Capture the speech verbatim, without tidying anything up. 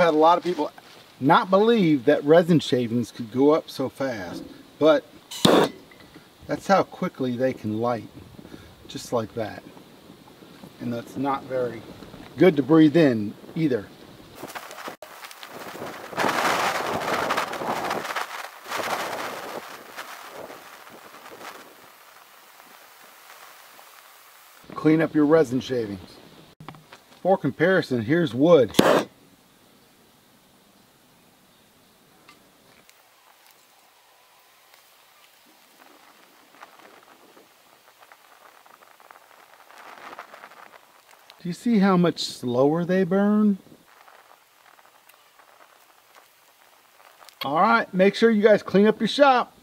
had a lot of people not believe that resin shavings could go up so fast, but that's how quickly they can light, just like that. And that's not very good to breathe in either. Clean up your resin shavings. For comparison, here's wood. Do you see how much slower they burn? All right, make sure you guys clean up your shop.